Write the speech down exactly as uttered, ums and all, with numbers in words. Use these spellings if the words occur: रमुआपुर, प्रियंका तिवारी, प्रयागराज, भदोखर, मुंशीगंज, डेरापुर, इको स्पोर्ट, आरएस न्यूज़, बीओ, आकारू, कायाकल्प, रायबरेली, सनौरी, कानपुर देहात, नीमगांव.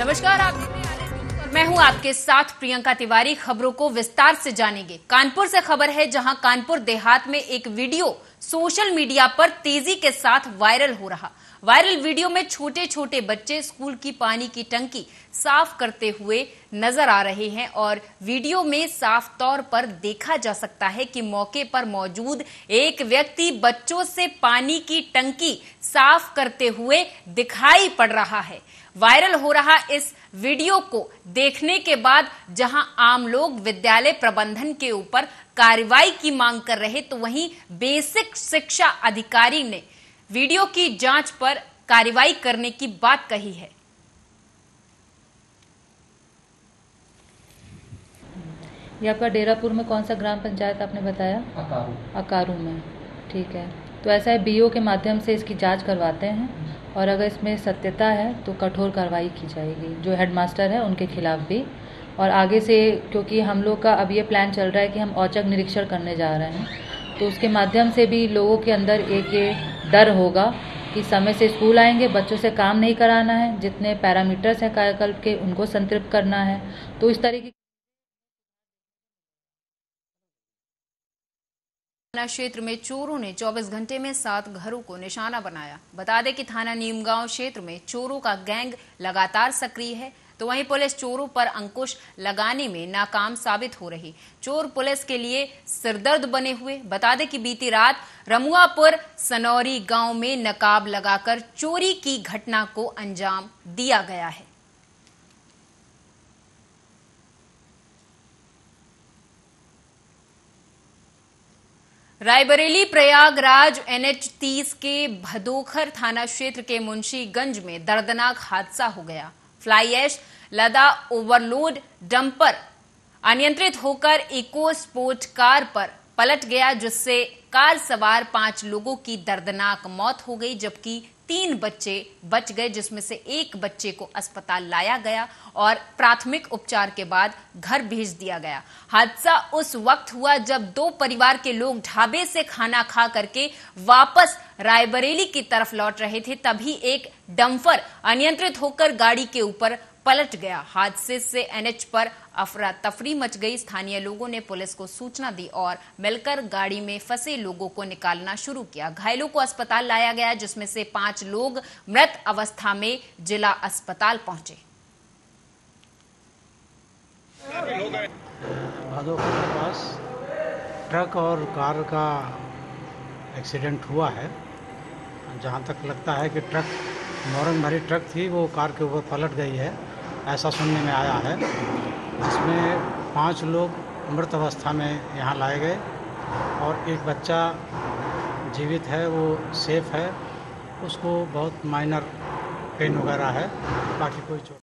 नमस्कार, आप देख रहे हैं आरएस न्यूज़ और मैं हूं आपके साथ प्रियंका तिवारी। खबरों को विस्तार से जानेंगे। कानपुर से खबर है, जहां कानपुर देहात में एक वीडियो सोशल मीडिया पर तेजी के साथ वायरल हो रहा। वायरल वीडियो में छोटे छोटे बच्चे स्कूल की पानी की टंकी साफ करते हुए नजर आ रहे हैं और वीडियो में साफ तौर पर देखा जा सकता है कि मौके पर मौजूद एक व्यक्ति बच्चों से पानी की टंकी साफ करते हुए दिखाई पड़ रहा है। वायरल हो रहा इस वीडियो को देखने के बाद जहां आम लोग विद्यालय प्रबंधन के ऊपर कार्रवाई की मांग कर रहे, तो वहीं बेसिक शिक्षा अधिकारी ने वीडियो की जांच पर कार्रवाई करने की बात कही है। ये आपका डेरापुर में कौन सा ग्राम पंचायत आपने बताया? आकारू। आकारू में, ठीक है। तो ऐसा है, बीओ के माध्यम से इसकी जांच करवाते हैं और अगर इसमें सत्यता है तो कठोर कार्रवाई की जाएगी, जो हेडमास्टर है उनके खिलाफ भी। और आगे से क्योंकि हम लोग का अब ये प्लान चल रहा है कि हम औचक निरीक्षण करने जा रहे हैं, तो उसके माध्यम से भी लोगों के अंदर एक ये डर होगा कि समय से स्कूल आएंगे, बच्चों से काम नहीं कराना है, जितने पैरामीटर्स हैं कायाकल्प के उनको संतृप्त करना है। तो इस तरीके थाना क्षेत्र में चोरों ने चौबीस घंटे में सात घरों को निशाना बनाया। बता दें कि थाना नीमगांव क्षेत्र में चोरों का गैंग लगातार सक्रिय है, तो वहीं पुलिस चोरों पर अंकुश लगाने में नाकाम साबित हो रही। चोर पुलिस के लिए सिरदर्द बने हुए। बता दें कि बीती रात रमुआपुर सनौरी गांव में नकाब लगाकर चोरी की घटना को अंजाम दिया गया है। रायबरेली प्रयागराज एनएच तीस के भदोखर थाना क्षेत्र के मुंशीगंज में दर्दनाक हादसा हो गया। फ्लाई ऐश लदा ओवरलोड डंपर अनियंत्रित होकर इको स्पोर्ट कार पर पलट गया, जिससे कार सवार पांच लोगों की दर्दनाक मौत हो गई, जबकि तीन बच्चे बच गए, जिसमें से एक बच्चे को अस्पताल लाया गया और प्राथमिक उपचार के बाद घर भेज दिया गया। हादसा उस वक्त हुआ जब दो परिवार के लोग ढाबे से खाना खा करके वापस रायबरेली की तरफ लौट रहे थे, तभी एक डंपर अनियंत्रित होकर गाड़ी के ऊपर पलट गया। हादसे से एनएच पर अफरा तफरी मच गई। स्थानीय लोगों ने पुलिस को सूचना दी और मिलकर गाड़ी में फंसे लोगों को निकालना शुरू किया। घायलों को अस्पताल लाया गया, जिसमें से पांच लोग मृत अवस्था में जिला अस्पताल पहुंचे। भदोखर के पास ट्रक और कार का एक्सीडेंट हुआ है। जहां तक लगता है कि ट्रक मोरंग भरी ट्रक थी, वो कार के ऊपर पलट गई है, ऐसा सुनने में आया है। जिसमें पांच लोग मृत अवस्था में यहाँ लाए गए और एक बच्चा जीवित है, वो सेफ है, उसको बहुत माइनर पेन वगैरह है, बाकी कोई